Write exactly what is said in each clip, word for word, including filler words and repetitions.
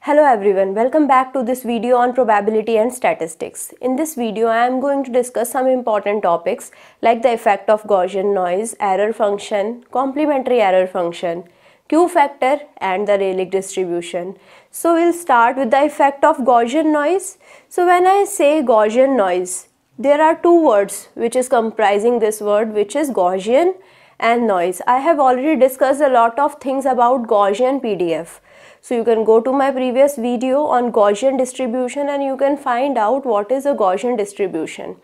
Hello everyone, welcome back to this video on probability and statistics. In this video, I am going to discuss some important topics like the effect of Gaussian noise, error function, complementary error function, Q factor and the Rayleigh distribution. So we'll start with the effect of Gaussian noise. So when I say Gaussian noise, there are two words which is comprising this word, which is Gaussian and noise. I have already discussed a lot of things about Gaussian P D F. So you can go to my previous video on Gaussian distribution and you can find out what is a Gaussian distribution.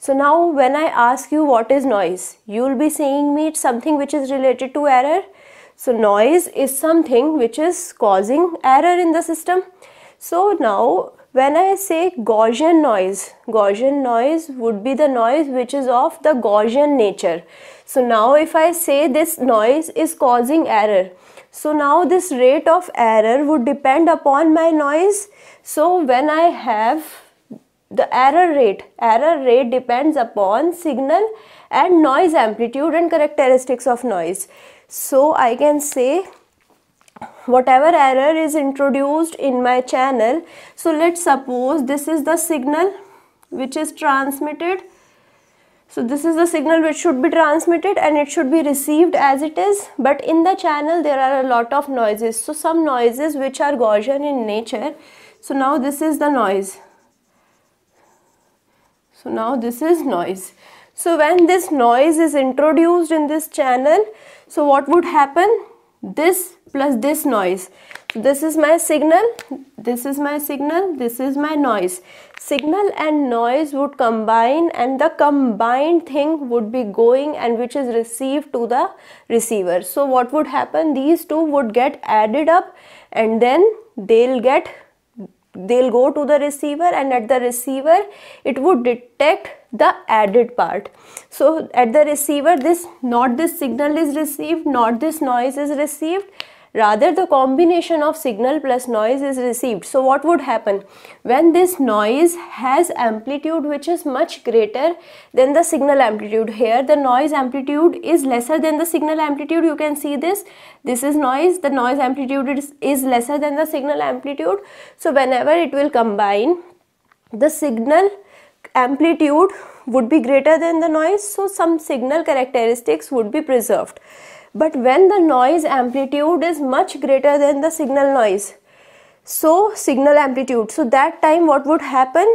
So now when I ask you what is noise, you will be saying me it's something which is related to error. So noise is something which is causing error in the system. So now when I say Gaussian noise, Gaussian noise would be the noise which is of the Gaussian nature. So now if I say this noise is causing error, so now this rate of error would depend upon my noise. So when I have the error rate, error rate depends upon signal and noise amplitude and characteristics of noise. So I can say whatever error is introduced in my channel. So let's suppose this is the signal which is transmitted. So this is the signal which should be transmitted and it should be received as it is, but in the channel there are a lot of noises. So some noises which are Gaussian in nature. So now this is the noise. So now this is noise. So when this noise is introduced in this channel, so what would happen? This plus this noise. So this is my signal, this is my signal, this is my noise. Signal and noise would combine and the combined thing would be going and which is received to the receiver. So what would happen? These two would get added up and then they'll get they'll go to the receiver, and at the receiver it would detect the added part. So at the receiver, this not this signal is received, not this noise is received, rather the combination of signal plus noise is received. So what would happen? When this noise has amplitude which is much greater than the signal amplitude, here the noise amplitude is lesser than the signal amplitude. You can see this, this is noise, the noise amplitude is, is lesser than the signal amplitude. So whenever it will combine, the signal amplitude would be greater than the noise, so some signal characteristics would be preserved. But when the noise amplitude is much greater than the signal noise, so signal amplitude, so that time what would happen?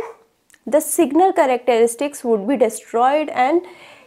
The signal characteristics would be destroyed and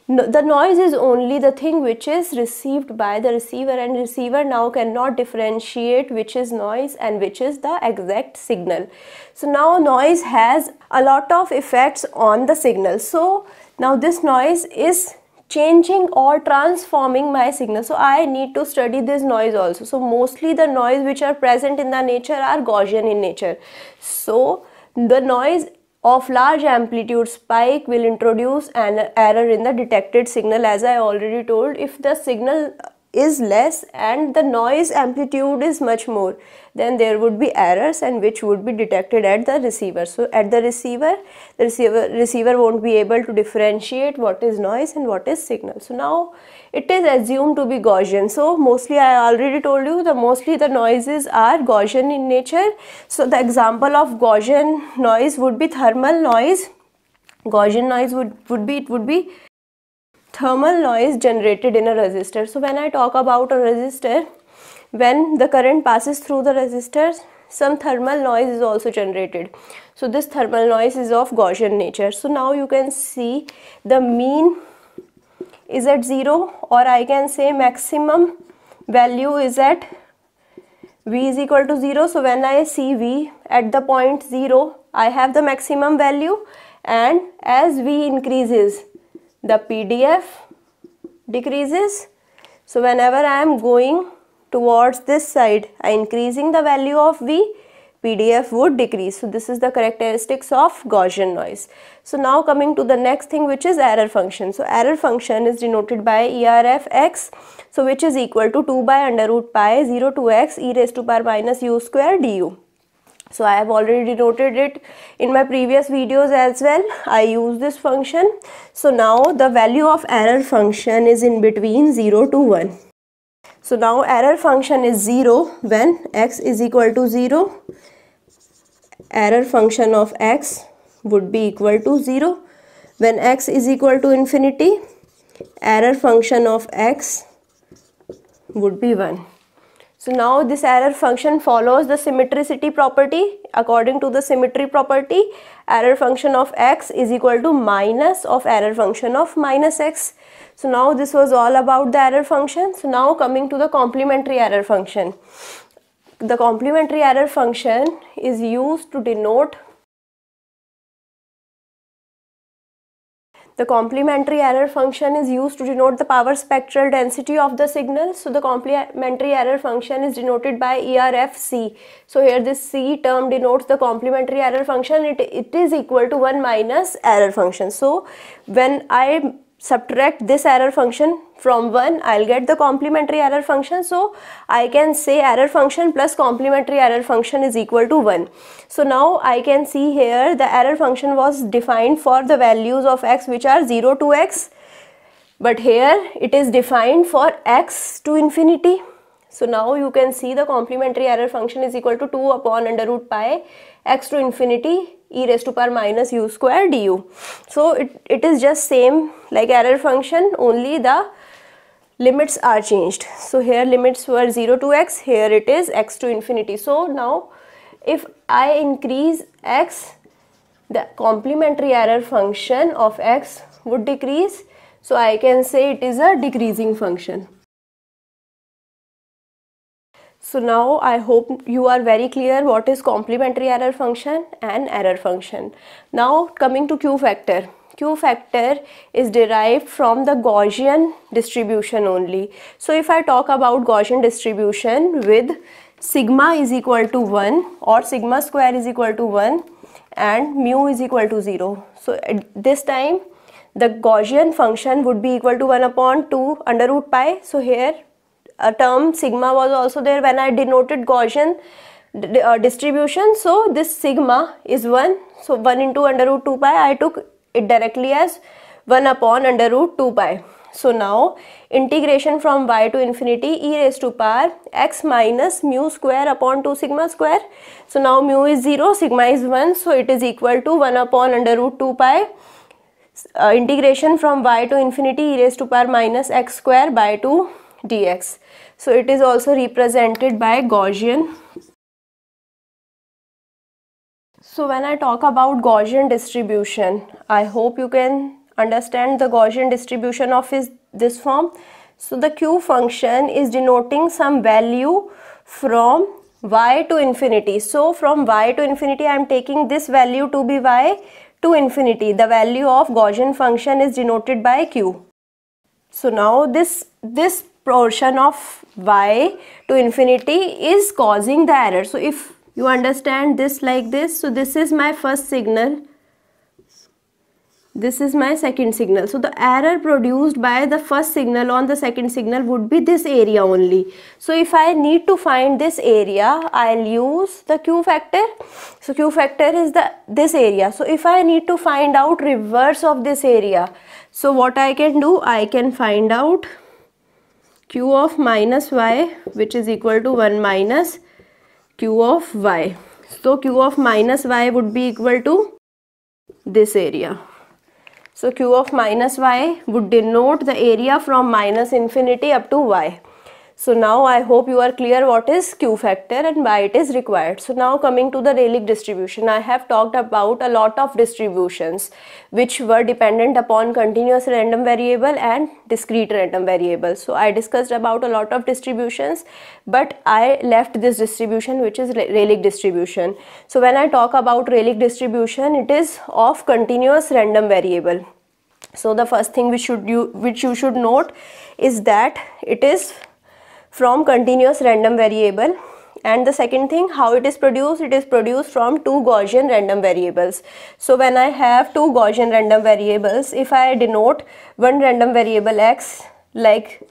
no, the noise is only the thing which is received by the receiver, and receiver now cannot differentiate which is noise and which is the exact signal. So now noise has a lot of effects on the signal. So now this noise is changing or transforming my signal. So I need to study this noise also. So mostly the noise which are present in the nature are Gaussian in nature. So the noise of large amplitude spike will introduce an error in the detected signal, as I already told. If the signal is less and the noise amplitude is much more, then there would be errors and which would be detected at the receiver. So at the receiver, the receiver, receiver won't be able to differentiate what is noise and what is signal. So now it is assumed to be Gaussian. So mostly, I already told you, the mostly the noises are Gaussian in nature. So the example of Gaussian noise would be thermal noise. Gaussian noise would, would be, it would be thermal noise generated in a resistor. So when I talk about a resistor, when the current passes through the resistor, some thermal noise is also generated. So this thermal noise is of Gaussian nature. So now you can see the mean is at zero, or I can say maximum value is at V is equal to zero. So when I see V at the point zero, I have the maximum value, and as V increases, the P D F decreases. So whenever I am going towards this side, increasing the value of V, P D F would decrease. So this is the characteristics of Gaussian noise. So now coming to the next thing, which is error function. So error function is denoted by E R F X, so which is equal to two by under root pi zero to x e raised to power minus u square du. So I have already denoted it in my previous videos as well. I use this function. So now the value of error function is in between zero to one. So now error function is zero when x is equal to zero error function of x would be equal to zero. When x is equal to infinity, error function of x would be one. So now this error function follows the symmetricity property. According to the symmetry property, error function of x is equal to minus of error function of minus x. So now this was all about the error function. So now coming to the complementary error function. The complementary error function is used to denote The complementary error function is used to denote the power spectral density of the signal. So the complementary error function is denoted by E R F C. So here this C term denotes the complementary error function. It, it is equal to one minus error function. So when I subtract this error function from one, I'll get the complementary error function. So I can say error function plus complementary error function is equal to one. So now I can see here the error function was defined for the values of x which are zero to x, but here it is defined for x to infinity. So now you can see the complementary error function is equal to two upon under root pi x to infinity e raised to power minus u square du. So it, it is just same like error function, only the limits are changed. So here limits were zero to x, here it is x to infinity. So now if I increase x, the complementary error function of x would decrease. So I can say it is a decreasing function. So now I hope you are very clear what is complementary error function and error function. Now coming to Q factor. Q factor is derived from the Gaussian distribution only. So if I talk about Gaussian distribution with sigma is equal to one or sigma square is equal to one and mu is equal to zero. So at this time the Gaussian function would be equal to one upon two under root pi. So here a term sigma was also there when I denoted Gaussian uh, distribution. So this sigma is one. So one into under root two pi, I took it directly as one upon under root two pi. So now integration from y to infinity e raised to power x minus mu square upon two sigma square. So now mu is zero, sigma is one. So it is equal to one upon under root two pi. Uh, integration from y to infinity e raised to power minus x square by two dx. So it is also represented by Gaussian. So when I talk about Gaussian distribution, I hope you can understand the Gaussian distribution of is this form. So the Q function is denoting some value from y to infinity. So from y to infinity, I am taking this value to be y to infinity. The value of Gaussian function is denoted by Q. So now this, this portion of y to infinity is causing the error. So if you understand this like this, so this is my first signal, this is my second signal. So the error produced by the first signal on the second signal would be this area only. So if I need to find this area, I'll use the Q factor. So Q factor is the this area. So if I need to find out reverse of this area, so what I can do, I can find out Q of minus y, which is equal to one minus Q of y. So Q of minus y would be equal to this area. So Q of minus y would denote the area from minus infinity up to y. So now I hope you are clear what is Q factor and why it is required. So now coming to the Rayleigh distribution, I have talked about a lot of distributions which were dependent upon continuous random variable and discrete random variable. So I discussed about a lot of distributions, but I left this distribution which is Rayleigh distribution. So when I talk about Rayleigh distribution, it is of continuous random variable. So the first thing which should you which you should note is that it is from continuous random variable, and the second thing, how it is produced, it is produced from two Gaussian random variables. So when I have two Gaussian random variables, if I denote one random variable x like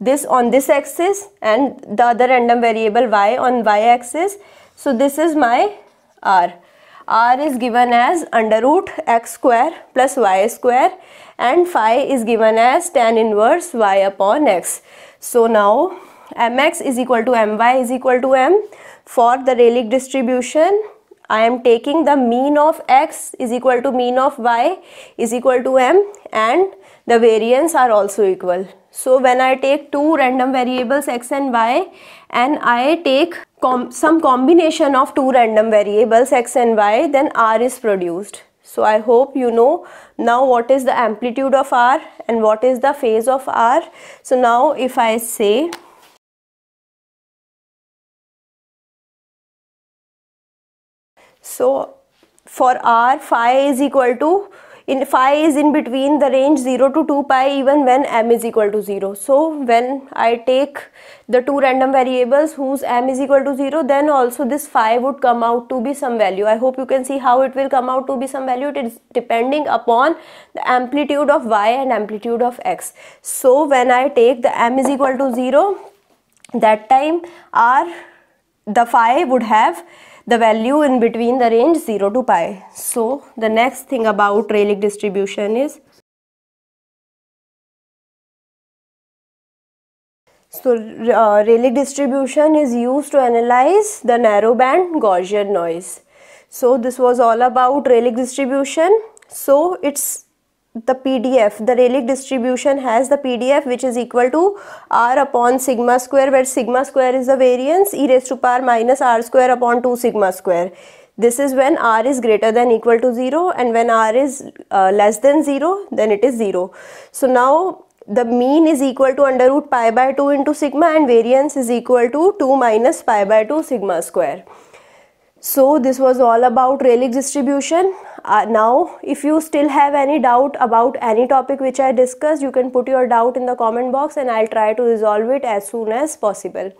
this on this axis and the other random variable y on y axis, so this is my R. R is given as under root x square plus y square and phi is given as tan inverse y upon x. So now mx is equal to my is equal to m for the Rayleigh distribution. I am taking the mean of x is equal to mean of y is equal to m, and the variance are also equal. So when I take two random variables x and y, and I take com some combination of two random variables x and y, then R is produced. So I hope you know now what is the amplitude of R and what is the phase of R. So now if I say so for R, phi is equal to in phi is in between the range zero to two pi even when m is equal to zero. So when I take the two random variables whose m is equal to zero, then also this phi would come out to be some value. I hope you can see how it will come out to be some value. It is depending upon the amplitude of y and amplitude of x. So when I take the m is equal to zero, that time r, the phi would have the value in between the range zero to pi. So the next thing about Rayleigh distribution is, so uh, Rayleigh distribution is used to analyze the narrowband Gaussian noise. So this was all about Rayleigh distribution. So it's the P D F, the Rayleigh distribution has the P D F which is equal to R upon sigma square, where sigma square is the variance, e raised to power minus R square upon two sigma square. This is when R is greater than equal to zero, and when R is uh, less than zero, then it is zero. So now the mean is equal to under root pi by two into sigma, and variance is equal to two minus pi by two sigma square. So this was all about Rayleigh distribution. Uh, now if you still have any doubt about any topic which I discussed, you can put your doubt in the comment box and I'll try to resolve it as soon as possible.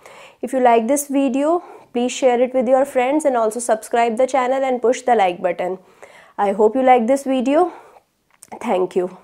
If you like this video, please share it with your friends and also subscribe the channel and push the like button. I hope you like this video. Thank you.